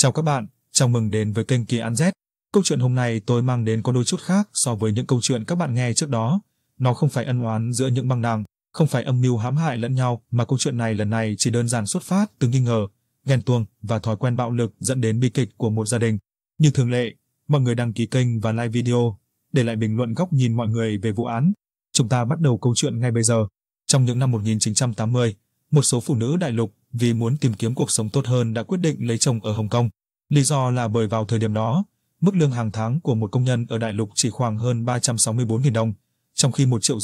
Chào các bạn, chào mừng đến với kênh Kỳ Án Z. Câu chuyện hôm nay tôi mang đến có đôi chút khác so với những câu chuyện các bạn nghe trước đó. Nó không phải ân oán giữa những băng đảng, không phải âm mưu hãm hại lẫn nhau, mà câu chuyện này lần này chỉ đơn giản xuất phát từ nghi ngờ, ghen tuông và thói quen bạo lực dẫn đến bi kịch của một gia đình. Như thường lệ, mọi người đăng ký kênh và like video, để lại bình luận góc nhìn mọi người về vụ án. Chúng ta bắt đầu câu chuyện ngay bây giờ. Trong những năm 1980, một số phụ nữ đại lục vì muốn tìm kiếm cuộc sống tốt hơn đã quyết định lấy chồng ở Hong Kong. Lý do là bởi vào thời điểm đó, mức lương hàng tháng của một công nhân ở đại lục chỉ khoảng hơn 364.000 đồng, trong khi 1,5 triệu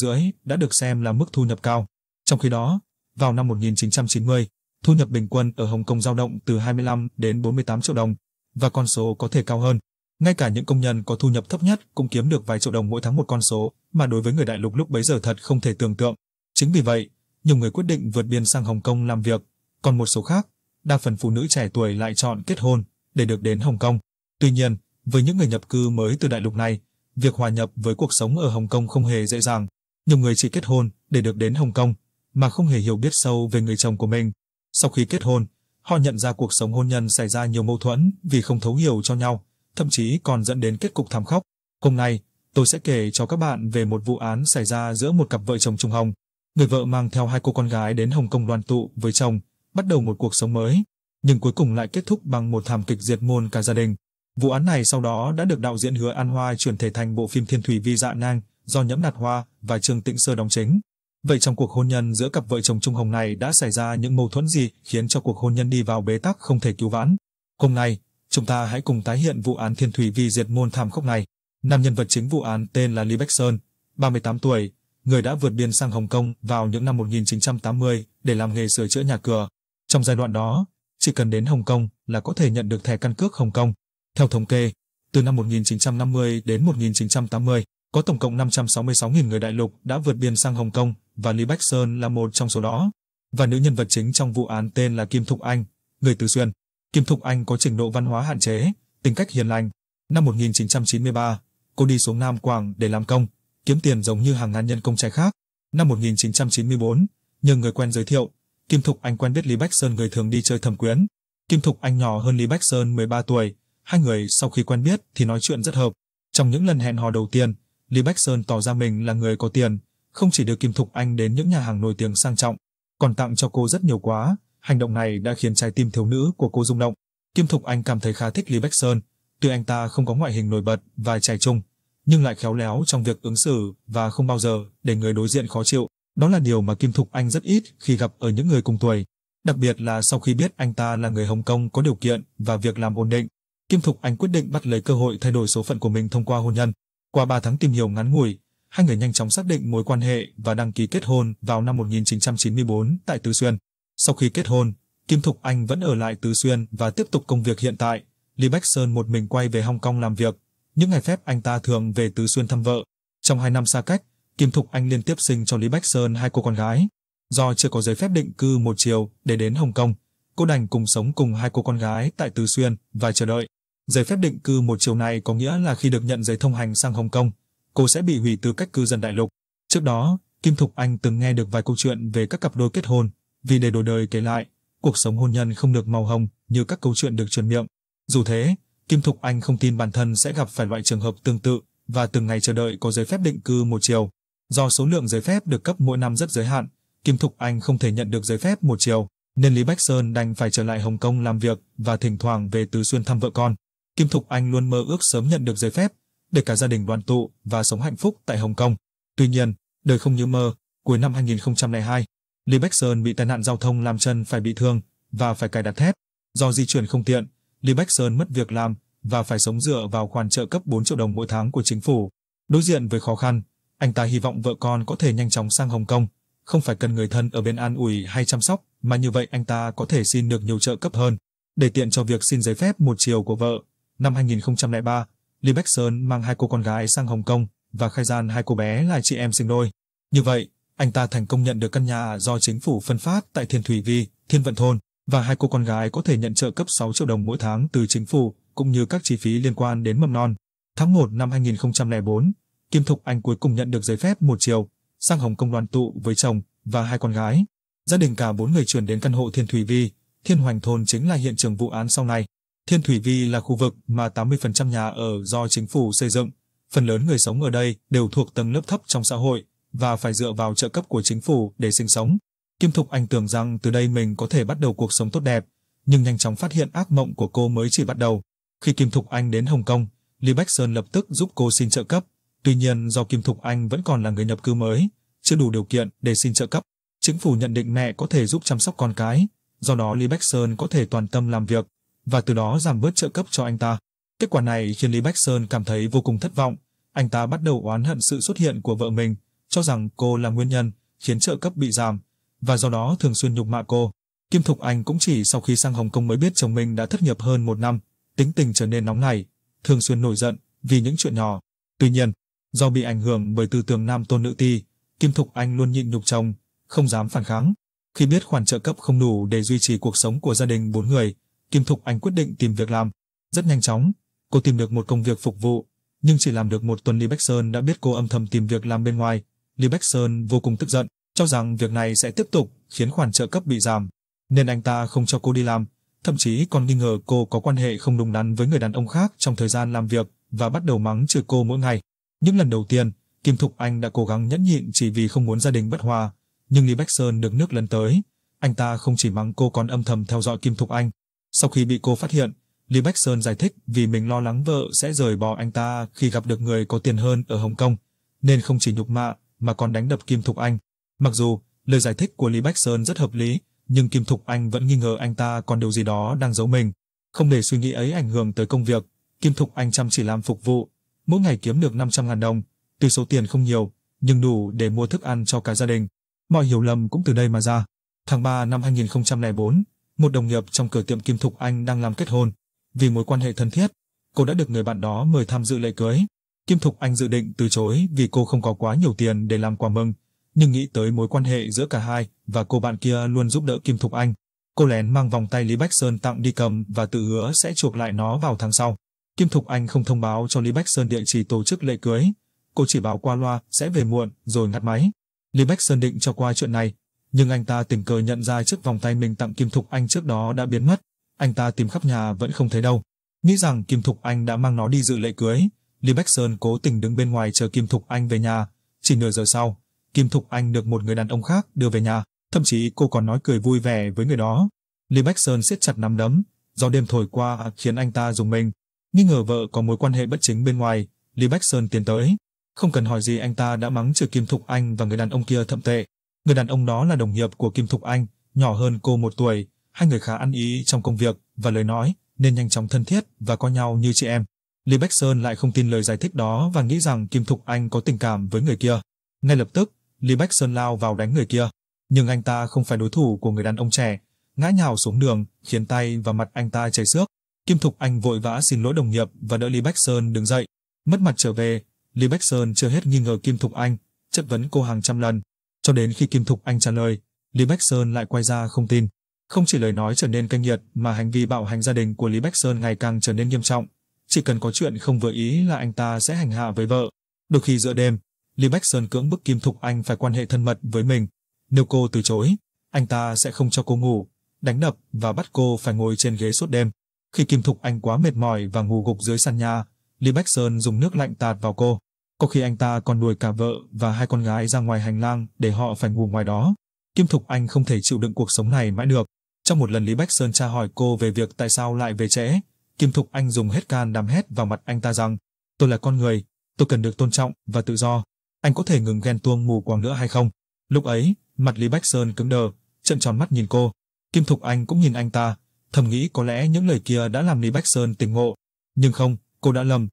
đã được xem là mức thu nhập cao. Trong khi đó, vào năm 1990, thu nhập bình quân ở Hong Kong dao động từ 25 đến 48 triệu đồng, và con số có thể cao hơn. Ngay cả những công nhân có thu nhập thấp nhất cũng kiếm được vài triệu đồng mỗi tháng, một con số mà đối với người đại lục lúc bấy giờ thật không thể tưởng tượng. Chính vì vậy, nhiều người quyết định vượt biên sang Hong Kong làm việc, còn một số khác, đa phần phụ nữ trẻ tuổi lại chọn kết hôn để được đến Hong Kong. Tuy nhiên, với những người nhập cư mới từ đại lục này, việc hòa nhập với cuộc sống ở Hong Kong không hề dễ dàng. Nhiều người chỉ kết hôn để được đến Hong Kong mà không hề hiểu biết sâu về người chồng của mình. Sau khi kết hôn, họ nhận ra cuộc sống hôn nhân xảy ra nhiều mâu thuẫn vì không thấu hiểu cho nhau, thậm chí còn dẫn đến kết cục thảm khốc. Hôm nay, tôi sẽ kể cho các bạn về một vụ án xảy ra giữa một cặp vợ chồng Trung Hồng. Người vợ mang theo hai cô con gái đến Hong Kong đoàn tụ với chồng, bắt đầu một cuộc sống mới, nhưng cuối cùng lại kết thúc bằng một thảm kịch diệt môn cả gia đình. Vụ án này sau đó đã được đạo diễn Hứa An Hoa chuyển thể thành bộ phim Thiên Thủy Vi Dạ Nang do Nhẫm Đạt Hoa và Trương Tĩnh Sơ đóng chính. Vậy trong cuộc hôn nhân giữa cặp vợ chồng Trung Hồng này đã xảy ra những mâu thuẫn gì khiến cho cuộc hôn nhân đi vào bế tắc không thể cứu vãn? Hôm nay, chúng ta hãy cùng tái hiện vụ án Thiên Thủy Vi diệt môn thảm khốc này. Nam nhân vật chính vụ án tên là Lý Bách Sơn, 38 tuổi, người đã vượt biên sang Hong Kong vào những năm 1980 để làm nghề sửa chữa nhà cửa. Trong giai đoạn đó, chỉ cần đến Hong Kong là có thể nhận được thẻ căn cước Hong Kong. Theo thống kê, từ năm 1950 đến 1980, có tổng cộng 566.000 người đại lục đã vượt biên sang Hong Kong và Lý Bách Sơn là một trong số đó. Và nữ nhân vật chính trong vụ án tên là Kim Thục Anh, người Tứ Xuyên. Kim Thục Anh có trình độ văn hóa hạn chế, tính cách hiền lành. Năm 1993, cô đi xuống Nam Quảng để làm công, kiếm tiền giống như hàng ngàn nhân công trai khác. Năm 1994, nhờ người quen giới thiệu, Kim Thục Anh quen biết Lý Bách Sơn, người thường đi chơi thẩm quyến. Kim Thục Anh nhỏ hơn Lý Bách Sơn 13 tuổi, hai người sau khi quen biết thì nói chuyện rất hợp. Trong những lần hẹn hò đầu tiên, Lý Bách Sơn tỏ ra mình là người có tiền, không chỉ đưa Kim Thục Anh đến những nhà hàng nổi tiếng sang trọng, còn tặng cho cô rất nhiều quá. Hành động này đã khiến trái tim thiếu nữ của cô rung động. Kim Thục Anh cảm thấy khá thích Lý Bách Sơn, tuy anh ta không có ngoại hình nổi bật và trẻ trung, nhưng lại khéo léo trong việc ứng xử và không bao giờ để người đối diện khó chịu. Đó là điều mà Kim Thục Anh rất ít khi gặp ở những người cùng tuổi, đặc biệt là sau khi biết anh ta là người Hong Kong có điều kiện và việc làm ổn định. Kim Thục Anh quyết định bắt lấy cơ hội thay đổi số phận của mình thông qua hôn nhân. Qua 3 tháng tìm hiểu ngắn ngủi, hai người nhanh chóng xác định mối quan hệ và đăng ký kết hôn vào năm 1994 tại Tứ Xuyên. Sau khi kết hôn, Kim Thục Anh vẫn ở lại Tứ Xuyên và tiếp tục công việc hiện tại. Lý Bách Sơn một mình quay về Hong Kong làm việc. Những ngày phép anh ta thường về Tứ Xuyên thăm vợ. Trong 2 năm xa cách, Kim Thục Anh liên tiếp sinh cho Lý Bách Sơn hai cô con gái. Do chưa có giấy phép định cư một chiều để đến Hong Kong, cô đành cùng sống cùng hai cô con gái tại Tứ Xuyên và chờ đợi. Giấy phép định cư một chiều này có nghĩa là khi được nhận giấy thông hành sang Hong Kong, cô sẽ bị hủy tư cách cư dân đại lục. Trước đó, Kim Thục Anh từng nghe được vài câu chuyện về các cặp đôi kết hôn, vì để đổi đời kể lại, cuộc sống hôn nhân không được màu hồng như các câu chuyện được truyền miệng. Dù thế, Kim Thục Anh không tin bản thân sẽ gặp phải loại trường hợp tương tự và từng ngày chờ đợi có giấy phép định cư một chiều. Do số lượng giấy phép được cấp mỗi năm rất giới hạn, Kim Thục Anh không thể nhận được giấy phép một chiều, nên Lý Bách Sơn đành phải trở lại Hong Kong làm việc và thỉnh thoảng về Tứ Xuyên thăm vợ con. Kim Thục Anh luôn mơ ước sớm nhận được giấy phép để cả gia đình đoàn tụ và sống hạnh phúc tại Hong Kong. Tuy nhiên, đời không như mơ. Cuối năm 2002, Lý Bách Sơn bị tai nạn giao thông làm chân phải bị thương và phải cài đặt thép. Do di chuyển không tiện, Lý Bách Sơn mất việc làm và phải sống dựa vào khoản trợ cấp 4 triệu đồng mỗi tháng của chính phủ. Đối diện với khó khăn, anh ta hy vọng vợ con có thể nhanh chóng sang Hong Kong, không phải cần người thân ở bên an ủi hay chăm sóc, mà như vậy anh ta có thể xin được nhiều trợ cấp hơn. Để tiện cho việc xin giấy phép một chiều của vợ, năm 2003, Lý Bách Sơn mang hai cô con gái sang Hong Kong và khai gian hai cô bé là chị em sinh đôi. Như vậy, anh ta thành công nhận được căn nhà do chính phủ phân phát tại Thiên Thủy Vi, Thiên Vận Thôn, và hai cô con gái có thể nhận trợ cấp 6 triệu đồng mỗi tháng từ chính phủ, cũng như các chi phí liên quan đến mầm non. Tháng 1 năm 2004, Kim Thục Anh cuối cùng nhận được giấy phép một chiều, sang Hồng Kông đoàn tụ với chồng và hai con gái. Gia đình cả 4 người chuyển đến căn hộ Thiên Thủy Vi, Thiên Hoành Thôn chính là hiện trường vụ án sau này. Thiên Thủy Vi là khu vực mà 80% nhà ở do chính phủ xây dựng. Phần lớn người sống ở đây đều thuộc tầng lớp thấp trong xã hội và phải dựa vào trợ cấp của chính phủ để sinh sống. Kim Thục Anh tưởng rằng từ đây mình có thể bắt đầu cuộc sống tốt đẹp, nhưng nhanh chóng phát hiện ác mộng của cô mới chỉ bắt đầu. Khi Kim Thục Anh đến Hồng Kông, Lý Bách Sơn lập tức giúp cô xin trợ cấp. Tuy nhiên do Kim Thục Anh vẫn còn là người nhập cư mới, chưa đủ điều kiện để xin trợ cấp. Chính phủ nhận định mẹ có thể giúp chăm sóc con cái, do đó Lý Bách Sơn có thể toàn tâm làm việc và từ đó giảm bớt trợ cấp cho anh ta. Kết quả này khiến Lý Bách Sơn cảm thấy vô cùng thất vọng. Anh ta bắt đầu oán hận sự xuất hiện của vợ mình, cho rằng cô là nguyên nhân khiến trợ cấp bị giảm và do đó thường xuyên nhục mạ cô. Kim Thục Anh cũng chỉ sau khi sang Hồng Kông mới biết chồng mình đã thất nghiệp hơn 1 năm, tính tình trở nên nóng nảy, thường xuyên nổi giận vì những chuyện nhỏ. Tuy nhiên, do bị ảnh hưởng bởi tư tưởng nam tôn nữ ti, Kim Thục Anh luôn nhịn nhục chồng, không dám phản kháng. Khi biết khoản trợ cấp không đủ để duy trì cuộc sống của gia đình 4 người, Kim Thục Anh quyết định tìm việc làm. Rất nhanh chóng, cô tìm được một công việc phục vụ, nhưng chỉ làm được 1 tuần Lý Bách Sơn đã biết cô âm thầm tìm việc làm bên ngoài. Lý Bách Sơn vô cùng tức giận, cho rằng việc này sẽ tiếp tục khiến khoản trợ cấp bị giảm, nên anh ta không cho cô đi làm, thậm chí còn nghi ngờ cô có quan hệ không đúng đắn với người đàn ông khác trong thời gian làm việc và bắt đầu mắng chửi cô mỗi ngày. Những lần đầu tiên, Kim Thục Anh đã cố gắng nhẫn nhịn chỉ vì không muốn gia đình bất hòa, nhưng Lý Bách Sơn được nước lấn tới, anh ta không chỉ mắng cô còn âm thầm theo dõi Kim Thục Anh. Sau khi bị cô phát hiện, Lý Bách Sơn giải thích vì mình lo lắng vợ sẽ rời bỏ anh ta khi gặp được người có tiền hơn ở Hồng Kông, nên không chỉ nhục mạ mà còn đánh đập Kim Thục Anh. Mặc dù lời giải thích của Lý Bách Sơn rất hợp lý, nhưng Kim Thục Anh vẫn nghi ngờ anh ta còn điều gì đó đang giấu mình. Không để suy nghĩ ấy ảnh hưởng tới công việc, Kim Thục Anh chăm chỉ làm phục vụ, mỗi ngày kiếm được 500.000 đồng. Tuy số tiền không nhiều, nhưng đủ để mua thức ăn cho cả gia đình. Mọi hiểu lầm cũng từ đây mà ra. Tháng 3 năm 2004, một đồng nghiệp trong cửa tiệm Kim Thục Anh đang làm kết hôn. Vì mối quan hệ thân thiết, cô đã được người bạn đó mời tham dự lễ cưới. Kim Thục Anh dự định từ chối vì cô không có quá nhiều tiền để làm quà mừng, nhưng nghĩ tới mối quan hệ giữa cả hai và cô bạn kia luôn giúp đỡ Kim Thục Anh, cô lén mang vòng tay Lý Bách Sơn tặng đi cầm và tự hứa sẽ chuộc lại nó vào tháng sau. Kim Thục Anh không thông báo cho Lý Bách Sơn địa chỉ tổ chức lễ cưới, cô chỉ bảo qua loa sẽ về muộn rồi ngắt máy. Lý Bách Sơn định cho qua chuyện này, nhưng anh ta tình cờ nhận ra chiếc vòng tay mình tặng Kim Thục Anh trước đó đã biến mất. Anh ta tìm khắp nhà vẫn không thấy đâu, nghĩ rằng Kim Thục Anh đã mang nó đi dự lễ cưới. Lý Bách Sơn cố tình đứng bên ngoài chờ Kim Thục Anh về nhà. Chỉ nửa giờ sau, Kim Thục Anh được một người đàn ông khác đưa về nhà, thậm chí cô còn nói cười vui vẻ với người đó. Lý Bách Sơn siết chặt nắm đấm, gió đêm thổi qua khiến anh ta rùng mình. Nghi ngờ vợ có mối quan hệ bất chính bên ngoài, Lý Bách Sơn tiến tới. Không cần hỏi gì anh ta đã mắng chửi Kim Thục Anh và người đàn ông kia thậm tệ. Người đàn ông đó là đồng nghiệp của Kim Thục Anh, nhỏ hơn cô 1 tuổi, hai người khá ăn ý trong công việc và lời nói nên nhanh chóng thân thiết và coi nhau như chị em. Lý Bách Sơn lại không tin lời giải thích đó và nghĩ rằng Kim Thục Anh có tình cảm với người kia. Ngay lập tức, Lý Bách Sơn lao vào đánh người kia, nhưng anh ta không phải đối thủ của người đàn ông trẻ, ngã nhào xuống đường khiến tay và mặt anh ta chảy xước. Kim Thục Anh vội vã xin lỗi đồng nghiệp và đỡ Lý Bách Sơn đứng dậy. Mất mặt trở về, Lý Bách Sơn chưa hết nghi ngờ Kim Thục Anh, chất vấn cô hàng trăm lần, cho đến khi Kim Thục Anh trả lời, Lý Bách Sơn lại quay ra không tin. Không chỉ lời nói trở nên cay nghiệt mà hành vi bạo hành gia đình của Lý Bách Sơn ngày càng trở nên nghiêm trọng. Chỉ cần có chuyện không vừa ý là anh ta sẽ hành hạ với vợ. Đôi khi giữa đêm, Lý Bách Sơn cưỡng bức Kim Thục Anh phải quan hệ thân mật với mình. Nếu cô từ chối, anh ta sẽ không cho cô ngủ, đánh đập và bắt cô phải ngồi trên ghế suốt đêm. Khi Kim Thục Anh quá mệt mỏi và ngủ gục dưới sàn nhà, Lý Bách Sơn dùng nước lạnh tạt vào cô. Có khi anh ta còn đuổi cả vợ và 2 con gái ra ngoài hành lang để họ phải ngủ ngoài đó. Kim Thục Anh không thể chịu đựng cuộc sống này mãi được. Trong một lần Lý Bách Sơn tra hỏi cô về việc tại sao lại về trễ, Kim Thục Anh dùng hết can đảm hét vào mặt anh ta rằng: "Tôi là con người, tôi cần được tôn trọng và tự do. Anh có thể ngừng ghen tuông mù quáng nữa hay không?" Lúc ấy, mặt Lý Bách Sơn cứng đờ, trợn tròn mắt nhìn cô. Kim Thục Anh cũng nhìn anh ta, thầm nghĩ có lẽ những lời kia đã làm Lý Bách Sơn tỉnh ngộ, nhưng không, cô đã lầm.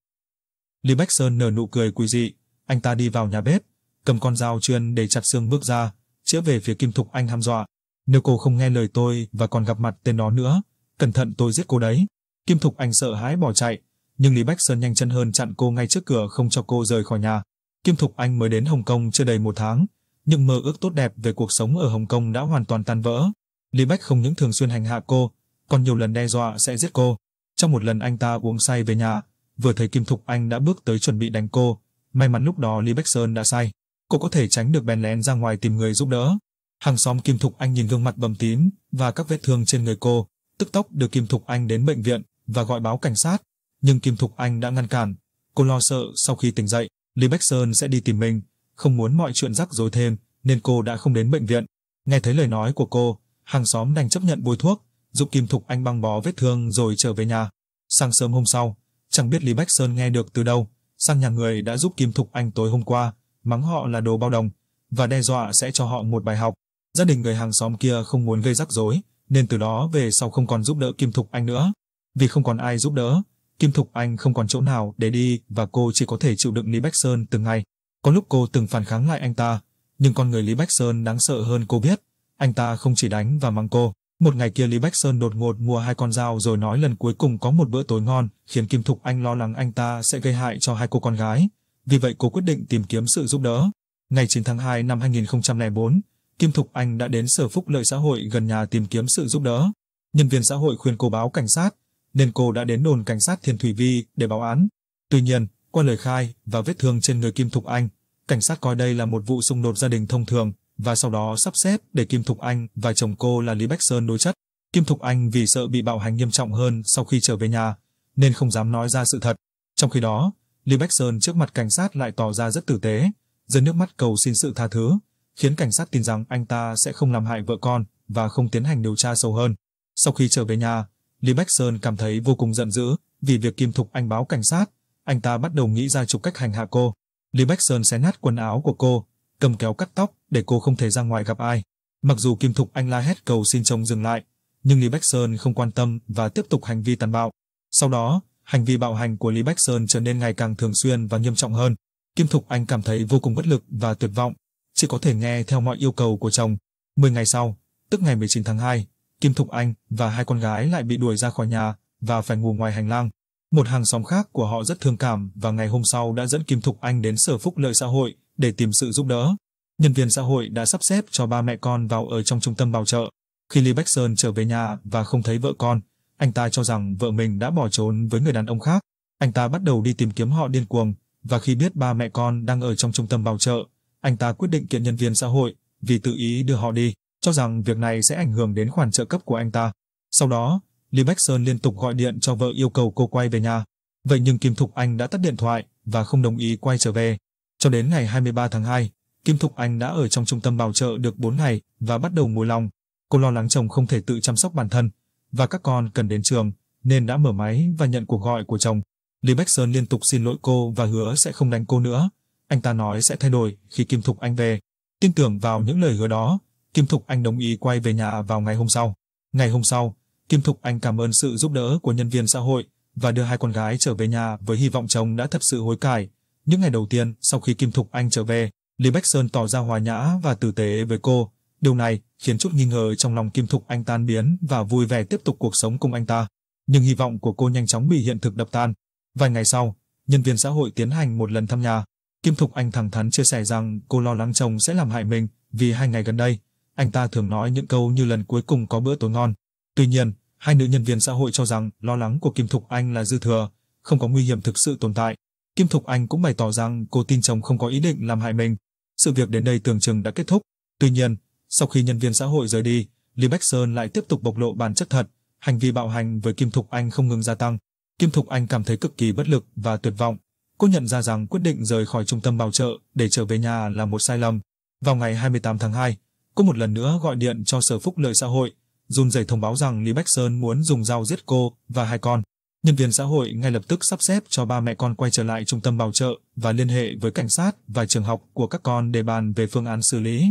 Lý Bách Sơn nở nụ cười quỷ dị, anh ta đi vào nhà bếp, cầm con dao chuyên để chặt xương bước ra, chĩa về phía Kim Thục Anh hăm dọa: "Nếu cô không nghe lời tôi và còn gặp mặt tên đó nữa, cẩn thận tôi giết cô đấy." Kim Thục Anh sợ hãi bỏ chạy, nhưng Lý Bách Sơn nhanh chân hơn chặn cô ngay trước cửa không cho cô rời khỏi nhà. Kim Thục Anh mới đến Hồng Kông chưa đầy 1 tháng, nhưng mơ ước tốt đẹp về cuộc sống ở Hồng Kông đã hoàn toàn tan vỡ. Lý Bách không những thường xuyên hành hạ cô, còn nhiều lần đe dọa sẽ giết cô. Trong một lần anh ta uống say về nhà, vừa thấy Kim Thục Anh đã bước tới chuẩn bị đánh cô. May mắn lúc đó Lý Bách Sơn đã say, cô có thể tránh được bèn lén ra ngoài tìm người giúp đỡ. Hàng xóm Kim Thục Anh nhìn gương mặt bầm tím và các vết thương trên người cô, tức tốc đưa Kim Thục Anh đến bệnh viện và gọi báo cảnh sát, nhưng Kim Thục Anh đã ngăn cản. Cô lo sợ sau khi tỉnh dậy, Lý Bách Sơn sẽ đi tìm mình, không muốn mọi chuyện rắc rối thêm nên cô đã không đến bệnh viện. Nghe thấy lời nói của cô, hàng xóm đành chấp nhận bôi thuốc, giúp Kim Thục Anh băng bó vết thương rồi trở về nhà. Sáng sớm hôm sau, chẳng biết Lý Bách Sơn nghe được từ đâu, sang nhà người đã giúp Kim Thục Anh tối hôm qua, mắng họ là đồ bao đồng và đe dọa sẽ cho họ một bài học. Gia đình người hàng xóm kia không muốn gây rắc rối, nên từ đó về sau không còn giúp đỡ Kim Thục Anh nữa. Vì không còn ai giúp đỡ, Kim Thục Anh không còn chỗ nào để đi và cô chỉ có thể chịu đựng Lý Bách Sơn từng ngày. Có lúc cô từng phản kháng lại anh ta, nhưng con người Lý Bách Sơn đáng sợ hơn cô biết. Anh ta không chỉ đánh và mắng cô. Một ngày kia Lý Bách Sơn đột ngột mua 2 con dao rồi nói lần cuối cùng có một bữa tối ngon, khiến Kim Thục Anh lo lắng anh ta sẽ gây hại cho 2 cô con gái. Vì vậy cô quyết định tìm kiếm sự giúp đỡ. Ngày 9 tháng 2 năm 2004, Kim Thục Anh đã đến Sở Phúc Lợi Xã Hội gần nhà tìm kiếm sự giúp đỡ. Nhân viên xã hội khuyên cô báo cảnh sát, nên cô đã đến đồn cảnh sát Thiên Thủy Vi để báo án. Tuy nhiên, qua lời khai và vết thương trên người Kim Thục Anh, cảnh sát coi đây là một vụ xung đột gia đình thông thường và sau đó sắp xếp để Kim Thục Anh và chồng cô là Lý Bách Sơn đối chất. Kim Thục Anh vì sợ bị bạo hành nghiêm trọng hơn sau khi trở về nhà, nên không dám nói ra sự thật. Trong khi đó, Lý Bách Sơn trước mặt cảnh sát lại tỏ ra rất tử tế, rơi nước mắt cầu xin sự tha thứ, khiến cảnh sát tin rằng anh ta sẽ không làm hại vợ con và không tiến hành điều tra sâu hơn. Sau khi trở về nhà, Lý Bách Sơn cảm thấy vô cùng giận dữ vì việc Kim Thục Anh báo cảnh sát. Anh ta bắt đầu nghĩ ra chục cách hành hạ cô. Lý Bách Sơn xé nát quần áo của cô, cầm kéo cắt tóc để cô không thể ra ngoài gặp ai. Mặc dù Kim Thục Anh la hét cầu xin chồng dừng lại, nhưng Lý Bách Sơn không quan tâm và tiếp tục hành vi tàn bạo. Sau đó, hành vi bạo hành của Lý Bách Sơn trở nên ngày càng thường xuyên và nghiêm trọng hơn. Kim Thục Anh cảm thấy vô cùng bất lực và tuyệt vọng, chỉ có thể nghe theo mọi yêu cầu của chồng. 10 ngày sau, tức ngày 19 tháng 2, Kim Thục Anh và 2 con gái lại bị đuổi ra khỏi nhà và phải ngủ ngoài hành lang. Một hàng xóm khác của họ rất thương cảm và ngày hôm sau đã dẫn Kim Thục Anh đến Sở Phúc Lợi Xã Hội để tìm sự giúp đỡ. Nhân viên xã hội đã sắp xếp cho 3 mẹ con vào ở trong trung tâm bảo trợ. Khi Lý Bách Sơn trở về nhà và không thấy vợ con, anh ta cho rằng vợ mình đã bỏ trốn với người đàn ông khác. Anh ta bắt đầu đi tìm kiếm họ điên cuồng và khi biết 3 mẹ con đang ở trong trung tâm bảo trợ, anh ta quyết định kiện nhân viên xã hội vì tự ý đưa họ đi, cho rằng việc này sẽ ảnh hưởng đến khoản trợ cấp của anh ta. Sau đó, Lý Bách Sơn liên tục gọi điện cho vợ yêu cầu cô quay về nhà. Vậy nhưng Kim Thục Anh đã tắt điện thoại và không đồng ý quay trở về. Cho đến ngày 23 tháng 2, Kim Thục Anh đã ở trong trung tâm bảo trợ được 4 ngày và bắt đầu mùi lòng. Cô lo lắng chồng không thể tự chăm sóc bản thân và các con cần đến trường nên đã mở máy và nhận cuộc gọi của chồng. Lý Bách Sơn liên tục xin lỗi cô và hứa sẽ không đánh cô nữa. Anh ta nói sẽ thay đổi khi Kim Thục Anh về. Tin tưởng vào những lời hứa đó, Kim Thục Anh đồng ý quay về nhà vào ngày hôm sau. Ngày hôm sau, Kim Thục Anh cảm ơn sự giúp đỡ của nhân viên xã hội và đưa 2 con gái trở về nhà với hy vọng chồng đã thật sự hối cải. Những ngày đầu tiên sau khi Kim Thục Anh trở về, Lý Bách Sơn tỏ ra hòa nhã và tử tế với cô. Điều này khiến chút nghi ngờ trong lòng Kim Thục Anh tan biến và vui vẻ tiếp tục cuộc sống cùng anh ta. Nhưng hy vọng của cô nhanh chóng bị hiện thực đập tan. Vài ngày sau, nhân viên xã hội tiến hành một lần thăm nhà. Kim Thục Anh thẳng thắn chia sẻ rằng cô lo lắng chồng sẽ làm hại mình vì 2 ngày gần đây, anh ta thường nói những câu như lần cuối cùng có bữa tối ngon. Tuy nhiên, 2 nữ nhân viên xã hội cho rằng lo lắng của Kim Thục Anh là dư thừa, không có nguy hiểm thực sự tồn tại. Kim Thục Anh cũng bày tỏ rằng cô tin chồng không có ý định làm hại mình. Sự việc đến đây tưởng chừng đã kết thúc. Tuy nhiên, sau khi nhân viên xã hội rời đi, Lý Bách Sơn lại tiếp tục bộc lộ bản chất thật. Hành vi bạo hành với Kim Thục Anh không ngừng gia tăng. Kim Thục Anh cảm thấy cực kỳ bất lực và tuyệt vọng. Cô nhận ra rằng quyết định rời khỏi trung tâm bảo trợ để trở về nhà là một sai lầm. Vào ngày 28 tháng 2, cô một lần nữa gọi điện cho Sở Phúc Lợi Xã Hội, run rẩy thông báo rằng Lý Bách Sơn muốn dùng dao giết cô và 2 con. Nhân viên xã hội ngay lập tức sắp xếp cho 3 mẹ con quay trở lại trung tâm bảo trợ và liên hệ với cảnh sát và trường học của các con để bàn về phương án xử lý.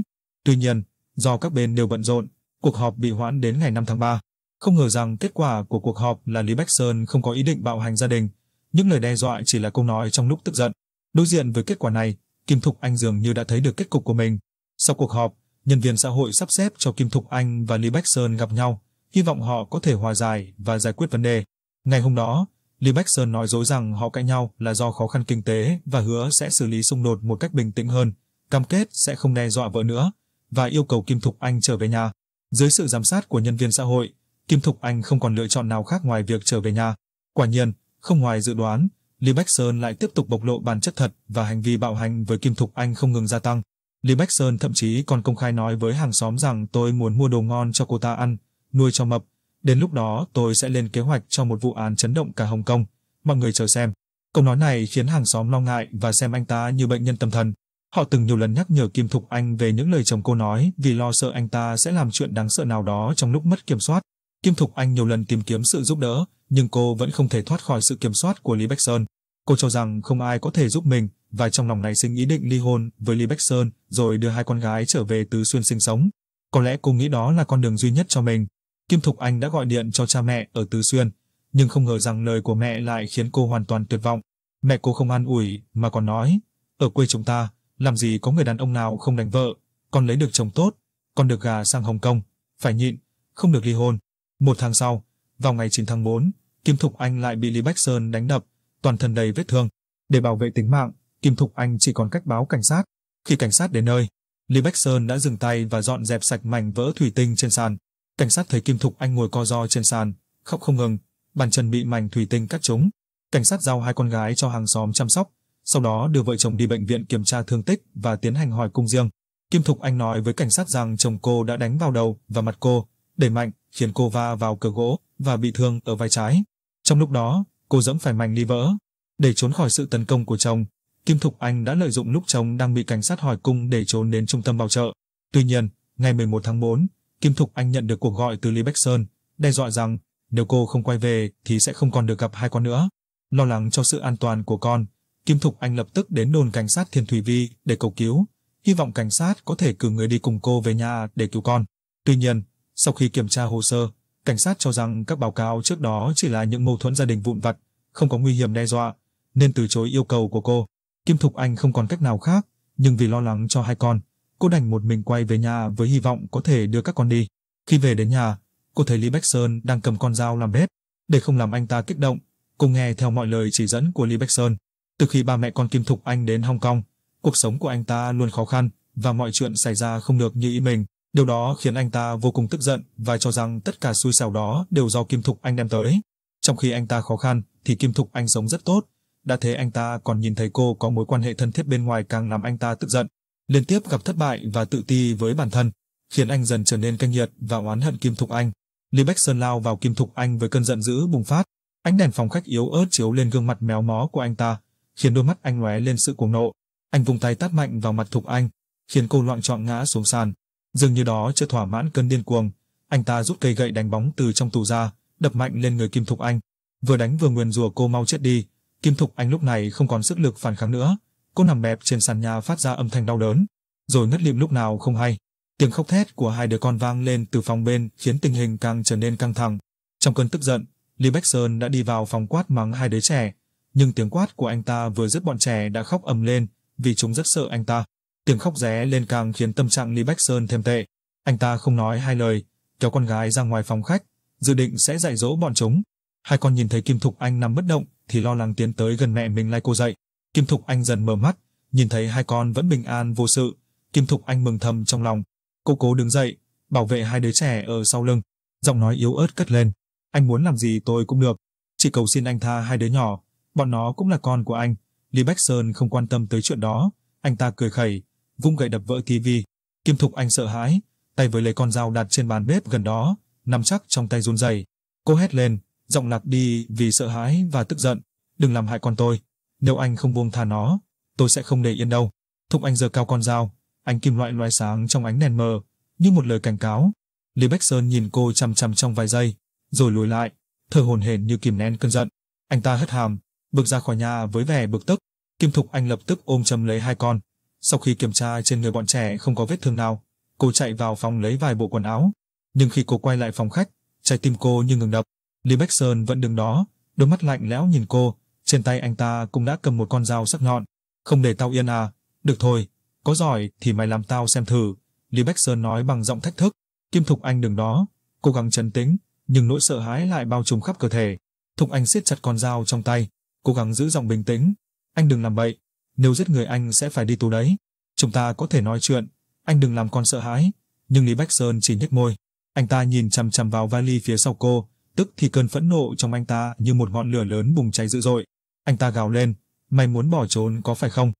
Tuy nhiên, do các bên đều bận rộn, cuộc họp bị hoãn đến ngày 5 tháng 3. Không ngờ rằng kết quả của cuộc họp là Lý Bách Sơn không có ý định bạo hành gia đình. Những lời đe dọa chỉ là câu nói trong lúc tức giận. Đối diện với kết quả này, Kim Thục Anh dường như đã thấy được kết cục của mình. Sau cuộc họp, nhân viên xã hội sắp xếp cho Kim Thục Anh và Lý Bách Sơn gặp nhau, hy vọng họ có thể hòa giải và giải quyết vấn đề. Ngày hôm đó, Lý Bách Sơn nói dối rằng họ cãi nhau là do khó khăn kinh tế và hứa sẽ xử lý xung đột một cách bình tĩnh hơn, cam kết sẽ không đe dọa vợ nữa và yêu cầu Kim Thục Anh trở về nhà. Dưới sự giám sát của nhân viên xã hội, Kim Thục Anh không còn lựa chọn nào khác ngoài việc trở về nhà. Quả nhiên, không ngoài dự đoán, Lý Bách Sơn lại tiếp tục bộc lộ bản chất thật và hành vi bạo hành với Kim Thục Anh không ngừng gia tăng. Lý Bách Sơn thậm chí còn công khai nói với hàng xóm rằng tôi muốn mua đồ ngon cho cô ta ăn, nuôi cho mập, Đến lúc đó tôi sẽ lên kế hoạch cho một vụ án chấn động cả Hồng Kông. Mọi người chờ xem. Câu nói này khiến hàng xóm lo ngại và xem anh ta như bệnh nhân tâm thần. Họ từng nhiều lần nhắc nhở Kim Thục Anh về những lời chồng cô nói vì lo sợ anh ta sẽ làm chuyện đáng sợ nào đó trong lúc mất kiểm soát. Kim Thục Anh nhiều lần tìm kiếm sự giúp đỡ, nhưng cô vẫn không thể thoát khỏi sự kiểm soát của Lý Bách Sơn. Cô cho rằng không ai có thể giúp mình và trong lòng nảy sinh ý định ly hôn với Lý Bách Sơn rồi đưa hai con gái trở về Tứ Xuyên sinh sống. Có lẽ cô nghĩ đó là con đường duy nhất cho mình. Kim Thục Anh đã gọi điện cho cha mẹ ở Tứ Xuyên, nhưng không ngờ rằng lời của mẹ lại khiến cô hoàn toàn tuyệt vọng. Mẹ cô không an ủi mà còn nói, ở quê chúng ta, làm gì có người đàn ông nào không đánh vợ, con lấy được chồng tốt, con được gà sang Hồng Kông, phải nhịn, không được ly hôn. Một tháng sau, vào ngày 9 tháng 4, Kim Thục Anh lại bị Lý Bách Sơn đánh đập, toàn thân đầy vết thương. Để bảo vệ tính mạng, Kim Thục Anh chỉ còn cách báo cảnh sát. Khi cảnh sát đến nơi, Lý Bách Sơn đã dừng tay và dọn dẹp sạch mảnh vỡ thủy tinh trên sàn. Cảnh sát thấy Kim Thục Anh ngồi co ro trên sàn, khóc không ngừng, bàn chân bị mảnh thủy tinh cắt trúng. Cảnh sát giao hai con gái cho hàng xóm chăm sóc, sau đó đưa vợ chồng đi bệnh viện kiểm tra thương tích và tiến hành hỏi cung riêng. Kim Thục Anh nói với cảnh sát rằng chồng cô đã đánh vào đầu và mặt cô, đẩy mạnh khiến cô va vào cửa gỗ và bị thương ở vai trái. Trong lúc đó, cô dẫm phải mảnh ly vỡ. Để trốn khỏi sự tấn công của chồng, Kim Thục Anh đã lợi dụng lúc chồng đang bị cảnh sát hỏi cung để trốn đến trung tâm bảo trợ. Tuy nhiên, ngày 11 tháng 4, Kim Thục Anh nhận được cuộc gọi từ Lý Bách Sơn, đe dọa rằng nếu cô không quay về thì sẽ không còn được gặp hai con nữa. Lo lắng cho sự an toàn của con, Kim Thục Anh lập tức đến đồn cảnh sát Thiên Thủy Vi để cầu cứu, hy vọng cảnh sát có thể cử người đi cùng cô về nhà để cứu con. Tuy nhiên, sau khi kiểm tra hồ sơ, cảnh sát cho rằng các báo cáo trước đó chỉ là những mâu thuẫn gia đình vụn vặt, không có nguy hiểm đe dọa, nên từ chối yêu cầu của cô. Kim Thục Anh không còn cách nào khác, nhưng vì lo lắng cho hai con, cô đành một mình quay về nhà với hy vọng có thể đưa các con đi. Khi về đến nhà, cô thấy Lý Bách Sơn đang cầm con dao làm bếp. Để không làm anh ta kích động, cô nghe theo mọi lời chỉ dẫn của Lý Bách Sơn. Từ khi ba mẹ con Kim Thục Anh đến Hong Kong, cuộc sống của anh ta luôn khó khăn và mọi chuyện xảy ra không được như ý mình. Điều đó khiến anh ta vô cùng tức giận và cho rằng tất cả xui xẻo đó đều do Kim Thục Anh đem tới. Trong khi anh ta khó khăn thì Kim Thục Anh sống rất tốt. Đã thế anh ta còn nhìn thấy cô có mối quan hệ thân thiết bên ngoài càng làm anh ta tức giận. Liên tiếp gặp thất bại và tự ti với bản thân, khiến anh dần trở nên cay nghiệt và oán hận Kim Thục Anh. Lý Bách Sơn lao vào Kim Thục Anh với cơn giận dữ bùng phát. Ánh đèn phòng khách yếu ớt chiếu lên gương mặt méo mó của anh ta, khiến đôi mắt anh lóe lên sự cuồng nộ. Anh vung tay tát mạnh vào mặt Thục Anh, khiến cô loạng choạng ngã xuống sàn. Dường như đó chưa thỏa mãn cơn điên cuồng, anh ta rút cây gậy đánh bóng từ trong tủ ra, đập mạnh lên người Kim Thục Anh, vừa đánh vừa nguyền rủa cô mau chết đi. Kim Thục Anh lúc này không còn sức lực phản kháng nữa, cô nằm bẹp trên sàn nhà phát ra âm thanh đau đớn, rồi ngất lịm lúc nào không hay. Tiếng khóc thét của hai đứa con vang lên từ phòng bên khiến tình hình càng trở nên căng thẳng. Trong cơn tức giận, Lý Bách Sơn đã đi vào phòng quát mắng hai đứa trẻ, nhưng tiếng quát của anh ta vừa dứt bọn trẻ đã khóc ầm lên vì chúng rất sợ anh ta. Tiếng khóc ré lên càng khiến tâm trạng Lý Bách Sơn thêm tệ. Anh ta không nói hai lời, kéo con gái ra ngoài phòng khách, dự định sẽ dạy dỗ bọn chúng. Hai con nhìn thấy Kim Thục Anh nằm bất động thì lo lắng tiến tới gần mẹ mình lai cô dậy. Kim Thục Anh dần mở mắt, nhìn thấy hai con vẫn bình an vô sự. Kim Thục Anh mừng thầm trong lòng. Cô cố đứng dậy, bảo vệ hai đứa trẻ ở sau lưng. Giọng nói yếu ớt cất lên. Anh muốn làm gì tôi cũng được. Chỉ cầu xin anh tha hai đứa nhỏ. Bọn nó cũng là con của anh. Lý Bách Sơn không quan tâm tới chuyện đó. Anh ta cười khẩy, vung gậy đập vỡ tivi. Kim Thục Anh sợ hãi, tay với lấy con dao đặt trên bàn bếp gần đó, nắm chắc trong tay run rẩy. Cô hét lên, giọng lạc đi vì sợ hãi và tức giận. Đừng làm hại con tôi. Nếu anh không buông tha nó, tôi sẽ không để yên đâu. Thục Anh giơ cao con dao, ánh kim loại loé sáng trong ánh đèn mờ, như một lời cảnh cáo. Lý Bách Sơn nhìn cô chằm chằm trong vài giây, rồi lùi lại, thở hổn hển như kìm nén cơn giận. Anh ta hất hàm, bước ra khỏi nhà với vẻ bực tức. Kim Thục Anh lập tức ôm chầm lấy hai con. Sau khi kiểm tra trên người bọn trẻ không có vết thương nào, cô chạy vào phòng lấy vài bộ quần áo. Nhưng khi cô quay lại phòng khách, trái tim cô như ngừng đập. Lý Bách Sơn vẫn đứng đó, đôi mắt lạnh lẽo nhìn cô. Trên tay anh ta cũng đã cầm một con dao sắc nhọn. Không để tao yên à? Được thôi, có giỏi thì mày làm tao xem thử. Lý Bách Sơn nói bằng giọng thách thức. Kim Thục Anh đứng đó, cố gắng trấn tĩnh, nhưng nỗi sợ hãi lại bao trùm khắp cơ thể. Thục Anh siết chặt con dao trong tay, cố gắng giữ giọng bình tĩnh. Anh đừng làm bậy, nếu giết người anh sẽ phải đi tù đấy. Chúng ta có thể nói chuyện, anh đừng làm con sợ hãi. Nhưng Lý Bách Sơn chỉ nhếch môi. Anh ta nhìn chằm chằm vào vali phía sau cô, tức thì cơn phẫn nộ trong anh ta như một ngọn lửa lớn bùng cháy dữ dội. Anh ta gào lên, mày muốn bỏ trốn có phải không?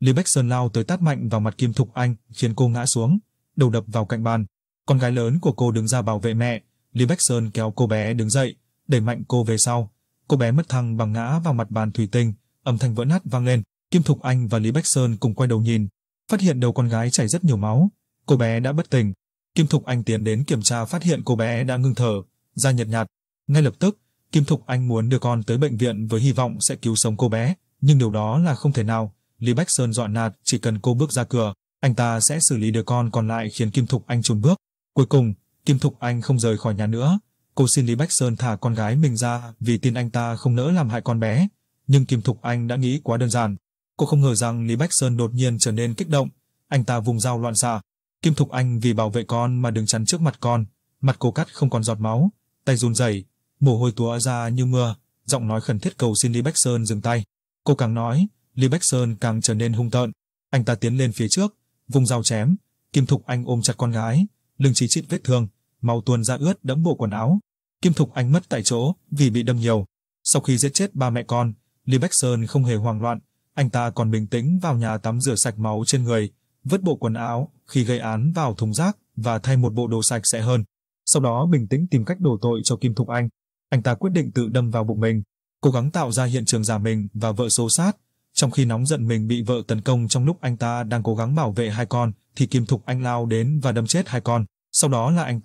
Lý Bách Sơn lao tới tát mạnh vào mặt Kim Thục Anh khiến cô ngã xuống, đầu đập vào cạnh bàn. Con gái lớn của cô đứng ra bảo vệ mẹ, Lý Bách Sơn kéo cô bé đứng dậy, đẩy mạnh cô về sau. Cô bé mất thăng và ngã vào mặt bàn thủy tinh, âm thanh vỡ nát vang lên. Kim Thục Anh và Lý Bách Sơn cùng quay đầu nhìn, phát hiện đầu con gái chảy rất nhiều máu. Cô bé đã bất tỉnh. Kim Thục Anh tiến đến kiểm tra, phát hiện cô bé đã ngưng thở, da nhợt nhạt. Ngay lập tức, Kim Thục Anh muốn đưa con tới bệnh viện với hy vọng sẽ cứu sống cô bé, nhưng điều đó là không thể nào. Lý Bách Sơn dọa nạt, chỉ cần cô bước ra cửa, anh ta sẽ xử lý đứa con còn lại khiến Kim Thục Anh chùn bước. Cuối cùng, Kim Thục Anh không rời khỏi nhà nữa. Cô xin Lý Bách Sơn thả con gái mình ra vì tin anh ta không nỡ làm hại con bé. Nhưng Kim Thục Anh đã nghĩ quá đơn giản. Cô không ngờ rằng Lý Bách Sơn đột nhiên trở nên kích động. Anh ta vùng dao loạn xạ. Kim Thục Anh vì bảo vệ con mà đứng chắn trước mặt con. Mặt cô cắt không còn giọt máu, tay run rẩy, mồ hôi túa ra như mưa. Giọng nói khẩn thiết cầu xin Lý Bách Sơn dừng tay. Cô càng nói, Lý Bách Sơn càng trở nên hung tợn. Anh ta tiến lên phía trước, vùng dao chém. Kim Thục Anh ôm chặt con gái, lưng chí chít vết thương, máu tuôn ra ướt đẫm bộ quần áo. Kim Thục Anh mất tại chỗ vì bị đâm nhiều. Sau khi giết chết ba mẹ con, Lý Bách Sơn không hề hoảng loạn, anh ta còn bình tĩnh vào nhà tắm rửa sạch máu trên người, vứt bộ quần áo khi gây án vào thùng rác và thay một bộ đồ sạch sẽ hơn. Sau đó bình tĩnh tìm cách đổ tội cho Kim Thục Anh. Anh ta quyết định tự đâm vào bụng mình, cố gắng tạo ra hiện trường giả mình và vợ xô sát. Trong khi nóng giận mình bị vợ tấn công trong lúc anh ta đang cố gắng bảo vệ hai con, thì Kim Thục Anh lao đến và đâm chết hai con. Sau đó là anh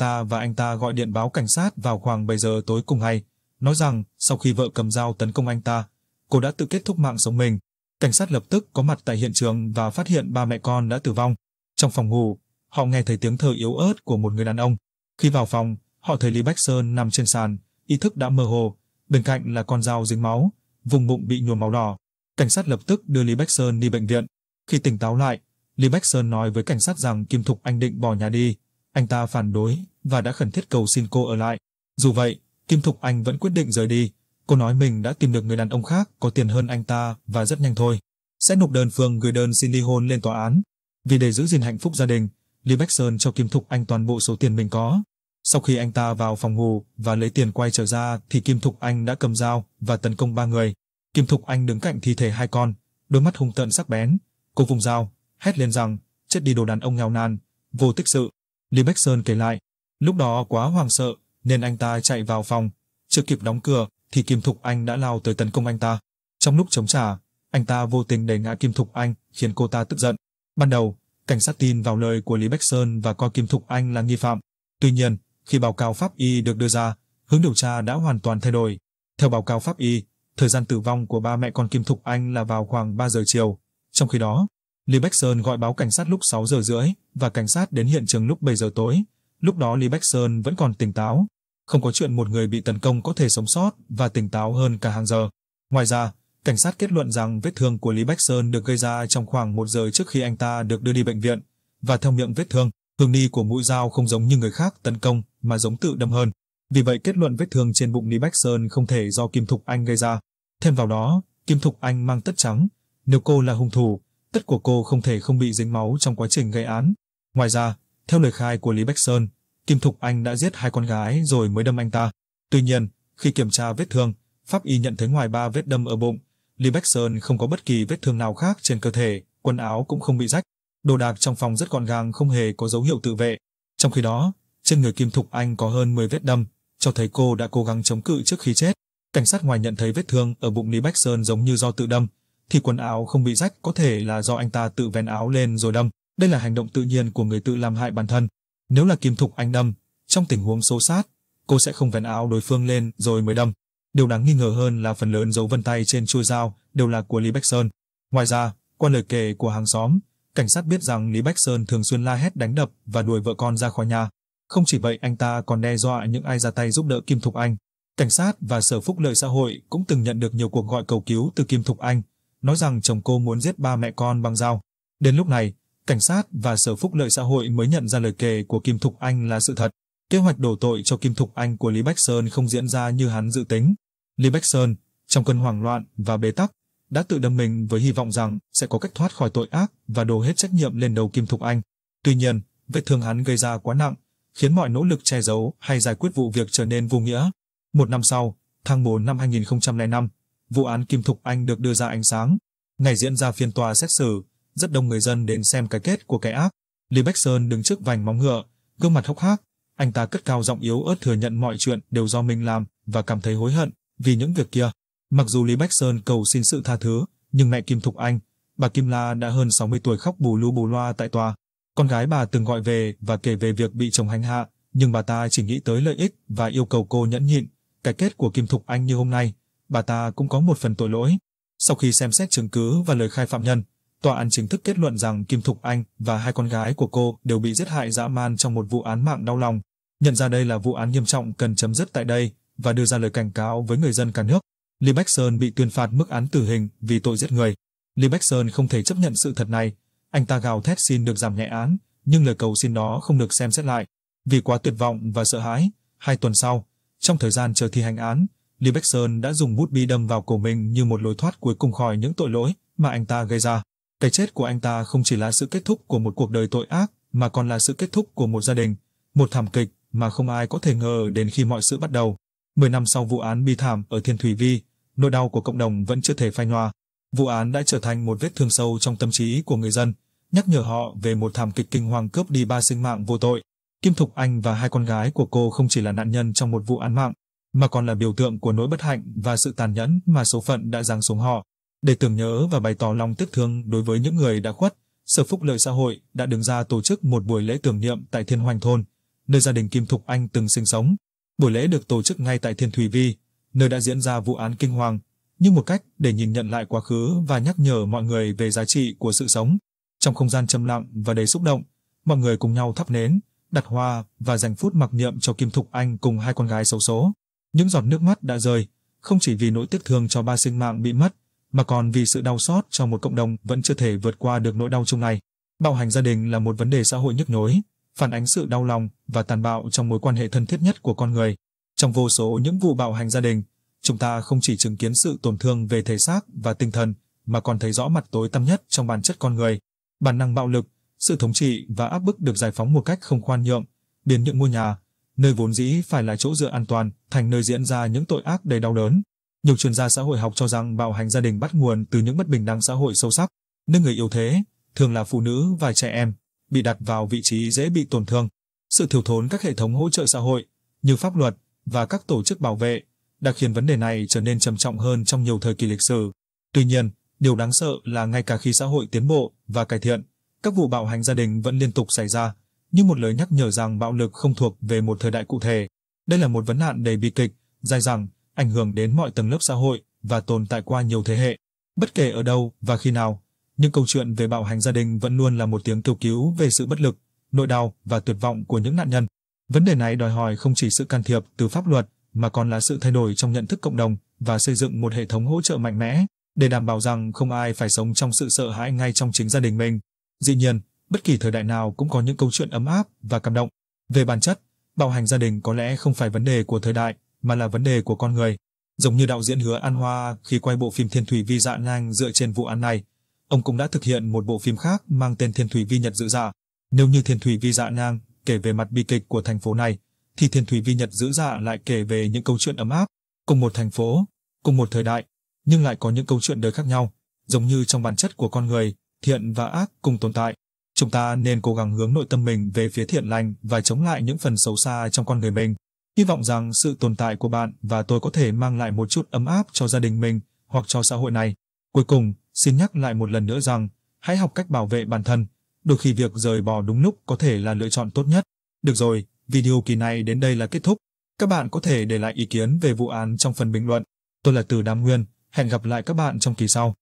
ta gọi điện báo cảnh sát vào khoảng 7 giờ tối cùng ngày, nói rằng sau khi vợ cầm dao tấn công anh ta, cô đã tự kết thúc mạng sống mình. Cảnh sát lập tức có mặt tại hiện trường và phát hiện ba mẹ con đã tử vong. Trong phòng ngủ, họ nghe thấy tiếng thở yếu ớt của một người đàn ông. Khi vào phòng, họ thấy Lý Bách Sơn nằm trên sàn, ý thức đã mơ hồ, bên cạnh là con dao dính máu, vùng bụng bị nhuộm màu đỏ. Cảnh sát lập tức đưa Lý Bách Sơn đi bệnh viện. Khi tỉnh táo lại, Lý Bách Sơn nói với cảnh sát rằng Kim Thục Anh định bỏ nhà đi. Anh ta phản đối và đã khẩn thiết cầu xin cô ở lại. Dù vậy, Kim Thục Anh vẫn quyết định rời đi. Cô nói mình đã tìm được người đàn ông khác có tiền hơn anh ta và rất nhanh thôi sẽ nộp đơn phương gửi đơn xin ly hôn lên tòa án. Vì để giữ gìn hạnh phúc gia đình, Lý Bách Sơn cho Kim Thục Anh toàn bộ số tiền mình có. Sau khi anh ta vào phòng ngủ và lấy tiền quay trở ra thì Kim Thục Anh đã cầm dao và tấn công ba người. Kim Thục Anh đứng cạnh thi thể hai con, đôi mắt hung tợn sắc bén. Cô vùng dao, hét lên rằng chết đi đồ đàn ông nghèo nàn, vô tích sự. Lý Bách Sơn kể lại, lúc đó quá hoảng sợ nên anh ta chạy vào phòng, chưa kịp đóng cửa thì Kim Thục Anh đã lao tới tấn công anh ta. Trong lúc chống trả, anh ta vô tình đẩy ngã Kim Thục Anh khiến cô ta tức giận. Ban đầu, cảnh sát tin vào lời của Lý Bách Sơn và coi Kim Thục Anh là nghi phạm. Tuy nhiên, khi báo cáo pháp y được đưa ra, hướng điều tra đã hoàn toàn thay đổi. Theo báo cáo pháp y, thời gian tử vong của ba mẹ con Kim Thục Anh là vào khoảng 3 giờ chiều. Trong khi đó, Lý Bách Sơn gọi báo cảnh sát lúc 6 giờ rưỡi và cảnh sát đến hiện trường lúc 7 giờ tối. Lúc đó Lý Bách Sơn vẫn còn tỉnh táo. Không có chuyện một người bị tấn công có thể sống sót và tỉnh táo hơn cả hàng giờ. Ngoài ra, cảnh sát kết luận rằng vết thương của Lý Bách Sơn được gây ra trong khoảng 1 giờ trước khi anh ta được đưa đi bệnh viện. Và theo miệng vết thương, hương ni của mũi dao không giống như người khác tấn công mà giống tự đâm hơn. Vì vậy kết luận vết thương trên bụng Lý Bách Sơn không thể do Kim Thục Anh gây ra. Thêm vào đó, Kim Thục Anh mang tất trắng. Nếu cô là hung thủ, tất của cô không thể không bị dính máu trong quá trình gây án. Ngoài ra, theo lời khai của Lý Bách Sơn, Kim Thục Anh đã giết hai con gái rồi mới đâm anh ta. Tuy nhiên, khi kiểm tra vết thương, pháp y nhận thấy ngoài 3 vết đâm ở bụng, Lý Bách Sơn không có bất kỳ vết thương nào khác trên cơ thể, quần áo cũng không bị rách. Đồ đạc trong phòng rất gọn gàng, không hề có dấu hiệu tự vệ. Trong khi đó, trên người Kim Thục Anh có hơn 10 vết đâm, cho thấy cô đã cố gắng chống cự trước khi chết. Cảnh sát ngoài nhận thấy vết thương ở bụng Lý Bách Sơn giống như do tự đâm, thì quần áo không bị rách có thể là do anh ta tự vén áo lên rồi đâm. Đây là hành động tự nhiên của người tự làm hại bản thân. Nếu là Kim Thục Anh đâm, trong tình huống xô sát, cô sẽ không vén áo đối phương lên rồi mới đâm. Điều đáng nghi ngờ hơn là phần lớn dấu vân tay trên chuôi dao đều là của Lý Bách Sơn. Ngoài ra, qua lời kể của hàng xóm, cảnh sát biết rằng Lý Bách Sơn thường xuyên la hét đánh đập và đuổi vợ con ra khỏi nhà. Không chỉ vậy, anh ta còn đe dọa những ai ra tay giúp đỡ Kim Thục Anh. Cảnh sát và Sở Phúc Lợi Xã hội cũng từng nhận được nhiều cuộc gọi cầu cứu từ Kim Thục Anh, nói rằng chồng cô muốn giết ba mẹ con bằng dao. Đến lúc này, cảnh sát và Sở Phúc Lợi Xã hội mới nhận ra lời kể của Kim Thục Anh là sự thật. Kế hoạch đổ tội cho Kim Thục Anh của Lý Bách Sơn không diễn ra như hắn dự tính. Lý Bách Sơn, trong cơn hoảng loạn và bế tắc, đã tự đâm mình với hy vọng rằng sẽ có cách thoát khỏi tội ác và đổ hết trách nhiệm lên đầu Kim Thục Anh. Tuy nhiên, vết thương hắn gây ra quá nặng, khiến mọi nỗ lực che giấu hay giải quyết vụ việc trở nên vô nghĩa. Một năm sau, tháng 4 năm 2005, vụ án Kim Thục Anh được đưa ra ánh sáng. Ngày diễn ra phiên tòa xét xử, rất đông người dân đến xem cái kết của cái ác. Lý Bách Sơn đứng trước vành móng ngựa, gương mặt hốc hác, Anh ta cất cao giọng yếu ớt thừa nhận mọi chuyện đều do mình làm và cảm thấy hối hận vì những việc kia. Mặc dù Lý Bách Sơn cầu xin sự tha thứ, nhưng mẹ Kim Thục Anh, bà Kim La đã hơn 60 tuổi khóc bù lu bù loa tại tòa. Con gái bà từng gọi về và kể về việc bị chồng hành hạ, nhưng bà ta chỉ nghĩ tới lợi ích và yêu cầu cô nhẫn nhịn. Cái kết của Kim Thục Anh như hôm nay, bà ta cũng có một phần tội lỗi. Sau khi xem xét chứng cứ và lời khai phạm nhân, tòa án chính thức kết luận rằng Kim Thục Anh và hai con gái của cô đều bị giết hại dã man trong một vụ án mạng đau lòng. Nhận ra đây là vụ án nghiêm trọng cần chấm dứt tại đây và đưa ra lời cảnh cáo với người dân cả nước. Lý Bách Sơn bị tuyên phạt mức án tử hình vì tội giết người. Lý Bách Sơn không thể chấp nhận sự thật này. Anh ta gào thét xin được giảm nhẹ án, nhưng lời cầu xin đó không được xem xét lại. Vì quá tuyệt vọng và sợ hãi, 2 tuần sau, trong thời gian chờ thi hành án, Lý Bách Sơn đã dùng bút bi đâm vào cổ mình như một lối thoát cuối cùng khỏi những tội lỗi mà anh ta gây ra. Cái chết của anh ta không chỉ là sự kết thúc của một cuộc đời tội ác, mà còn là sự kết thúc của một gia đình, một thảm kịch mà không ai có thể ngờ đến khi mọi sự bắt đầu. 10 năm sau vụ án bi thảm ở Thiên Thủy Vi, nỗi đau của cộng đồng vẫn chưa thể phai nhòa. Vụ án đã trở thành một vết thương sâu trong tâm trí của người dân, nhắc nhở họ về một thảm kịch kinh hoàng cướp đi 3 sinh mạng vô tội. Kim Thục Anh và hai con gái của cô không chỉ là nạn nhân trong một vụ án mạng, mà còn là biểu tượng của nỗi bất hạnh và sự tàn nhẫn mà số phận đã giáng xuống họ. Để tưởng nhớ và bày tỏ lòng tiếc thương đối với những người đã khuất, Sở Phúc Lợi Xã hội đã đứng ra tổ chức một buổi lễ tưởng niệm tại Thiên Hoành Thôn, nơi gia đình Kim Thục Anh từng sinh sống. Buổi lễ được tổ chức ngay tại Thiên Thủy Vi, nơi đã diễn ra vụ án kinh hoàng, như một cách để nhìn nhận lại quá khứ và nhắc nhở mọi người về giá trị của sự sống. Trong không gian trầm lặng và đầy xúc động, mọi người cùng nhau thắp nến, đặt hoa và dành phút mặc niệm cho Kim Thục Anh cùng hai con gái xấu số. Những giọt nước mắt đã rơi, không chỉ vì nỗi tiếc thương cho 3 sinh mạng bị mất, mà còn vì sự đau xót cho một cộng đồng vẫn chưa thể vượt qua được nỗi đau chung này. Bạo hành gia đình là một vấn đề xã hội nhức nhối, phản ánh sự đau lòng và tàn bạo trong mối quan hệ thân thiết nhất của con người. Trong vô số những vụ bạo hành gia đình, chúng ta không chỉ chứng kiến sự tổn thương về thể xác và tinh thần, mà còn thấy rõ mặt tối tăm nhất trong bản chất con người. Bản năng bạo lực, sự thống trị và áp bức được giải phóng một cách không khoan nhượng, biến những ngôi nhà, nơi vốn dĩ phải là chỗ dựa an toàn, thành nơi diễn ra những tội ác đầy đau đớn. Nhiều chuyên gia xã hội học cho rằng bạo hành gia đình bắt nguồn từ những bất bình đẳng xã hội sâu sắc, nơi người yếu thế, thường là phụ nữ và trẻ em, bị đặt vào vị trí dễ bị tổn thương. Sự thiếu thốn các hệ thống hỗ trợ xã hội, như pháp luật và các tổ chức bảo vệ, đã khiến vấn đề này trở nên trầm trọng hơn trong nhiều thời kỳ lịch sử. Tuy nhiên, điều đáng sợ là ngay cả khi xã hội tiến bộ và cải thiện, các vụ bạo hành gia đình vẫn liên tục xảy ra, như một lời nhắc nhở rằng bạo lực không thuộc về một thời đại cụ thể. Đây là một vấn nạn đầy bi kịch, dai dẳng, ảnh hưởng đến mọi tầng lớp xã hội và tồn tại qua nhiều thế hệ. Bất kể ở đâu và khi nào, những câu chuyện về bạo hành gia đình vẫn luôn là một tiếng kêu cứu về sự bất lực, nỗi đau và tuyệt vọng của những nạn nhân. Vấn đề này đòi hỏi không chỉ sự can thiệp từ pháp luật, mà còn là sự thay đổi trong nhận thức cộng đồng và xây dựng một hệ thống hỗ trợ mạnh mẽ để đảm bảo rằng không ai phải sống trong sự sợ hãi ngay trong chính gia đình mình. Dĩ nhiên, bất kỳ thời đại nào cũng có những câu chuyện ấm áp và cảm động. Về bản chất, bạo hành gia đình có lẽ không phải vấn đề của thời đại, mà là vấn đề của con người. Giống như đạo diễn Hứa An Hoa khi quay bộ phim Thiên Thủy Vi Dạ Nang dựa trên vụ án này, ông cũng đã thực hiện một bộ phim khác mang tên Thiên Thủy Vi Nhật Dữ Dạ. Nếu như Thiên Thủy Vi Dạ Nang kể về mặt bi kịch của thành phố này, thì Thiên Thủy Vi Nhật Dữ Dạ lại kể về những câu chuyện ấm áp. Cùng một thành phố, cùng một thời đại, nhưng lại có những câu chuyện đời khác nhau. Giống như trong bản chất của con người, thiện và ác cùng tồn tại. Chúng ta nên cố gắng hướng nội tâm mình về phía thiện lành và chống lại những phần xấu xa trong con người mình. Hy vọng rằng sự tồn tại của bạn và tôi có thể mang lại một chút ấm áp cho gia đình mình hoặc cho xã hội này. Cuối cùng, xin nhắc lại một lần nữa rằng, hãy học cách bảo vệ bản thân. Đôi khi việc rời bỏ đúng lúc có thể là lựa chọn tốt nhất. Được rồi, video kỳ này đến đây là kết thúc. Các bạn có thể để lại ý kiến về vụ án trong phần bình luận. Tôi là Tử Đam Nguyên, hẹn gặp lại các bạn trong kỳ sau.